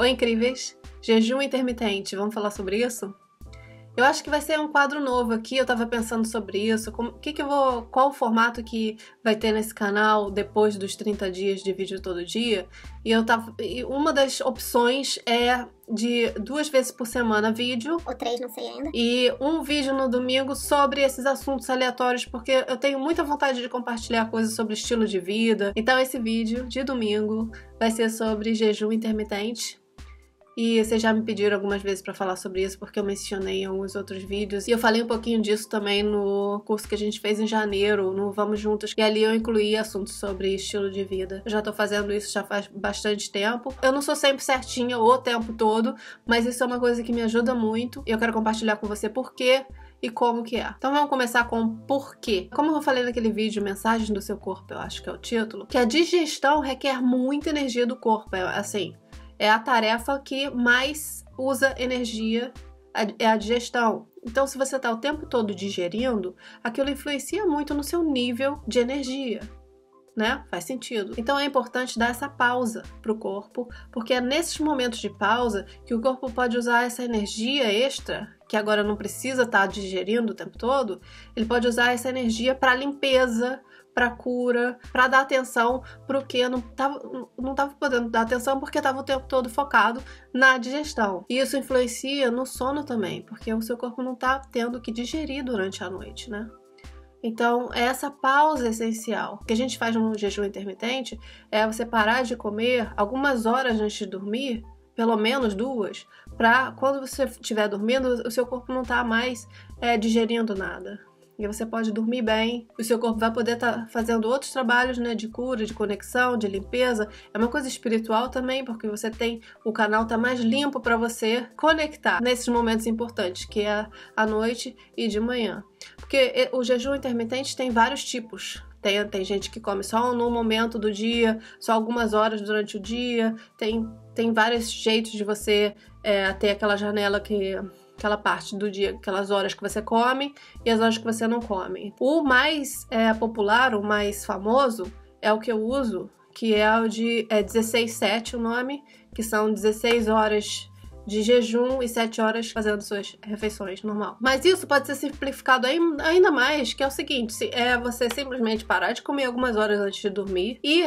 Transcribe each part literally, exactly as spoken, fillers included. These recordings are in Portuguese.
Oi, incríveis! Jejum intermitente, vamos falar sobre isso? Eu acho que vai ser um quadro novo aqui, eu tava pensando sobre isso, como, que que eu vou, qual o formato que vai ter nesse canal depois dos trinta dias de vídeo todo dia, e eu tava, e uma das opções é de duas vezes por semana vídeo, ou três, não sei ainda, e um vídeo no domingo sobre esses assuntos aleatórios, porque eu tenho muita vontade de compartilhar coisas sobre estilo de vida. Então esse vídeo de domingo vai ser sobre jejum intermitente. E vocês já me pediram algumas vezes pra falar sobre isso, porque eu mencionei em alguns outros vídeos. E eu falei um pouquinho disso também no curso que a gente fez em janeiro, no Vamos Juntos. E ali eu incluí assuntos sobre estilo de vida. Eu já tô fazendo isso já faz bastante tempo. Eu não sou sempre certinha o tempo todo, mas isso é uma coisa que me ajuda muito. E eu quero compartilhar com você por quê e como que é. Então vamos começar com o porquê. Como eu falei naquele vídeo, Mensagem do Seu Corpo, eu acho que é o título, que a digestão requer muita energia do corpo, é assim... É a tarefa que mais usa energia, é a digestão. Então, se você está o tempo todo digerindo, aquilo influencia muito no seu nível de energia, né? Faz sentido. Então, é importante dar essa pausa para o corpo, porque é nesses momentos de pausa que o corpo pode usar essa energia extra, que agora não precisa estar digerindo o tempo todo, ele pode usar essa energia para limpeza, para cura, para dar atenção pro que não tava, não tava podendo dar atenção porque tava o tempo todo focado na digestão. E isso influencia no sono também, porque o seu corpo não tá tendo que digerir durante a noite, né? Então, é essa pausa essencial. O que a gente faz no jejum intermitente é você parar de comer algumas horas antes de dormir, pelo menos duas, para quando você estiver dormindo, o seu corpo não tá mais é, digerindo nada. E você pode dormir bem, o seu corpo vai poder estar tá fazendo outros trabalhos, né, de cura, de conexão, de limpeza. É uma coisa espiritual também, porque você tem, o canal tá mais limpo para você conectar nesses momentos importantes, que é a noite e de manhã. Porque o jejum intermitente tem vários tipos. Tem, tem gente que come só num momento do dia, só algumas horas durante o dia. Tem, tem vários jeitos de você é, ter aquela janela que... aquela parte do dia, aquelas horas que você come e as horas que você não come. O mais é, popular, o mais famoso, é o que eu uso, que é o de é dezesseis sete o nome, que são dezesseis horas de jejum e sete horas fazendo suas refeições normal. Mas isso pode ser simplificado ainda mais, que é o seguinte, é você simplesmente parar de comer algumas horas antes de dormir e...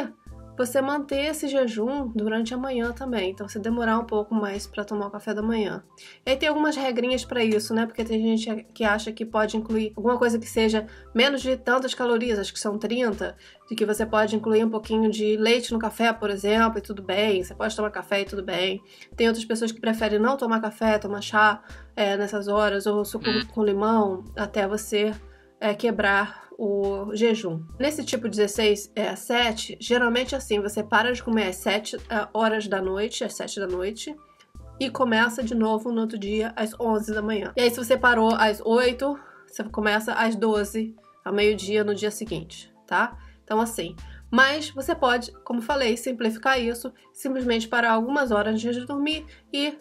você manter esse jejum durante a manhã também, então você demorar um pouco mais para tomar o café da manhã. E aí tem algumas regrinhas para isso, né? Porque tem gente que acha que pode incluir alguma coisa que seja menos de tantas calorias, acho que são trinta, de que você pode incluir um pouquinho de leite no café, por exemplo, e tudo bem, você pode tomar café e tudo bem. Tem outras pessoas que preferem não tomar café, tomar chá é, nessas horas, ou suco com limão, até você é, quebrar o jejum. Nesse tipo dezesseis a sete, geralmente assim, você para de comer às sete horas da noite, às sete da noite, e começa de novo no outro dia às onze da manhã. E aí se você parou às oito, você começa às doze, ao meio-dia no dia seguinte, tá? Então assim, mas você pode, como falei, simplificar isso, simplesmente parar algumas horas antes de dormir e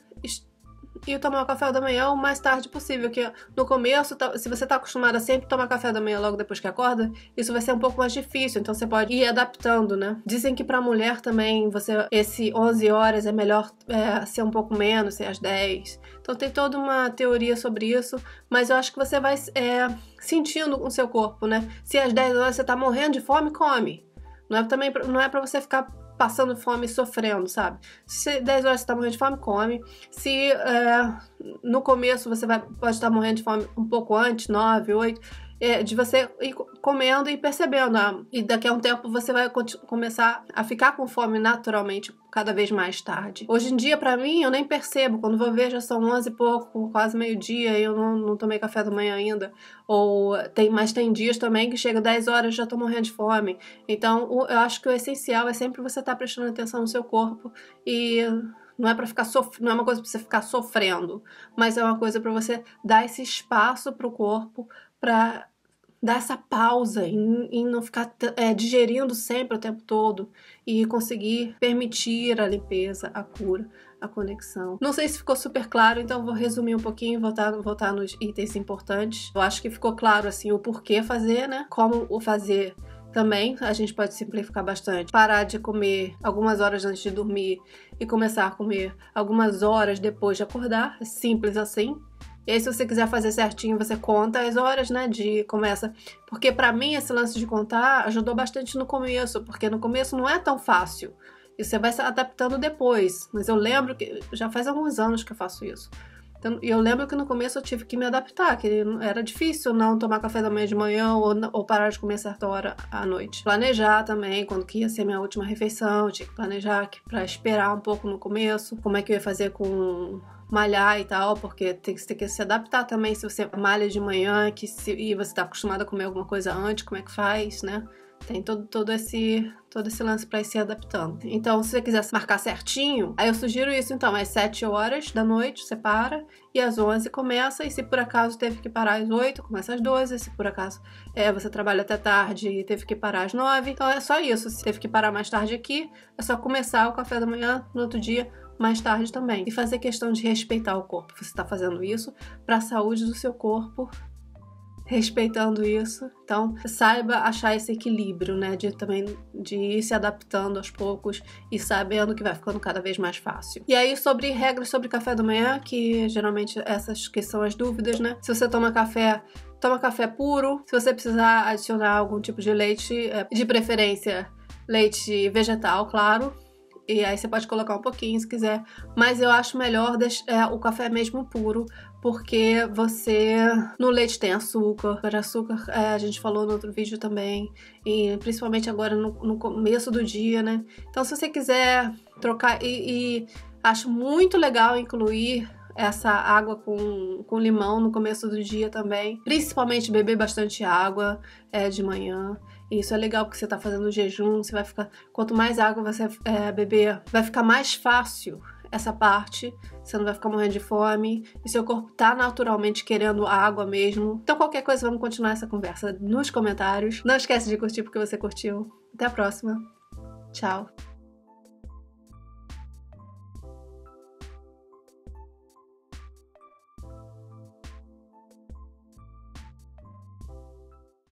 e tomar o café da manhã o mais tarde possível, que no começo, se você tá acostumada a sempre tomar café da manhã logo depois que acorda, isso vai ser um pouco mais difícil, então você pode ir adaptando, né? Dizem que pra mulher também, você esse onze horas é melhor é, ser um pouco menos, ser às dez, então tem toda uma teoria sobre isso, mas eu acho que você vai é, sentindo com o seu corpo, né? Se às dez horas você tá morrendo de fome, come. Não é, também, não é pra você ficar passando fome e sofrendo, sabe? Se dez horas você tá morrendo de fome, come. Se é, no começo você vai, pode estar morrendo de fome um pouco antes, nove, oito, é, de você ir comendo e percebendo. Ah, e daqui a um tempo você vai começar a ficar com fome naturalmente, cada vez mais tarde. Hoje em dia, pra mim, eu nem percebo. Quando vou ver, já são onze e pouco, quase meio-dia, e eu não, não tomei café da manhã ainda. Ou tem, mas tem dias também que chega dez horas e já tô morrendo de fome. Então, o, eu acho que o essencial é sempre você estar prestando atenção no seu corpo e... Não é para ficar sof... não é uma coisa para você ficar sofrendo, mas é uma coisa para você dar esse espaço pro corpo, para dar essa pausa e não ficar é, digerindo sempre o tempo todo e conseguir permitir a limpeza, a cura, a conexão. Não sei se ficou super claro, então vou resumir um pouquinho, voltar, voltar nos itens importantes. Eu acho que ficou claro assim o porquê fazer, né? Como o fazer também a gente pode simplificar bastante. Parar de comer algumas horas antes de dormir e começar a comer algumas horas depois de acordar, simples assim. E aí, se você quiser fazer certinho, você conta as horas, né, de começa. Porque pra mim, esse lance de contar ajudou bastante no começo, porque no começo não é tão fácil. E você vai se adaptando depois. Mas eu lembro que já faz alguns anos que eu faço isso. Então, eu lembro que no começo eu tive que me adaptar, que era difícil não tomar café da manhã de manhã ou, ou parar de comer certa hora à noite. Planejar também, quando que ia ser minha última refeição, eu tinha que planejar pra esperar um pouco no começo, como é que eu ia fazer com malhar e tal, porque tem, tem que se adaptar também se você malha de manhã que se, e você tá acostumado a comer alguma coisa antes, como é que faz, né? Tem todo, todo, esse, todo esse lance pra ir se adaptando. Então, se você quiser marcar certinho, aí eu sugiro isso, então, às sete horas da noite, você para, e às onze começa, e se por acaso teve que parar às oito, começa às doze, se por acaso é, você trabalha até tarde e teve que parar às nove, então é só isso. Se teve que parar mais tarde aqui, é só começar o café da manhã no outro dia, mais tarde também. E fazer questão de respeitar o corpo. Você tá fazendo isso pra saúde do seu corpo, respeitando isso, então saiba achar esse equilíbrio, né, de também de ir se adaptando aos poucos e sabendo que vai ficando cada vez mais fácil. E aí, sobre regras sobre café da manhã, que geralmente essas que são as dúvidas, né, se você toma café, toma café puro, se você precisar adicionar algum tipo de leite, de preferência leite vegetal, claro, e aí você pode colocar um pouquinho se quiser, mas eu acho melhor deixar o café mesmo puro, porque você, no leite tem açúcar, açúcar é, a gente falou no outro vídeo também, e principalmente agora no, no começo do dia, né? Então, se você quiser trocar, e, e acho muito legal incluir essa água com, com limão no começo do dia também, principalmente beber bastante água é, de manhã. Isso é legal porque você tá fazendo jejum, você vai ficar, quanto mais água você é, beber, vai ficar mais fácil essa parte, você não vai ficar morrendo de fome e seu corpo tá naturalmente querendo água mesmo. Então, qualquer coisa, vamos continuar essa conversa nos comentários. Não esquece de curtir porque você curtiu. Até a próxima. Tchau.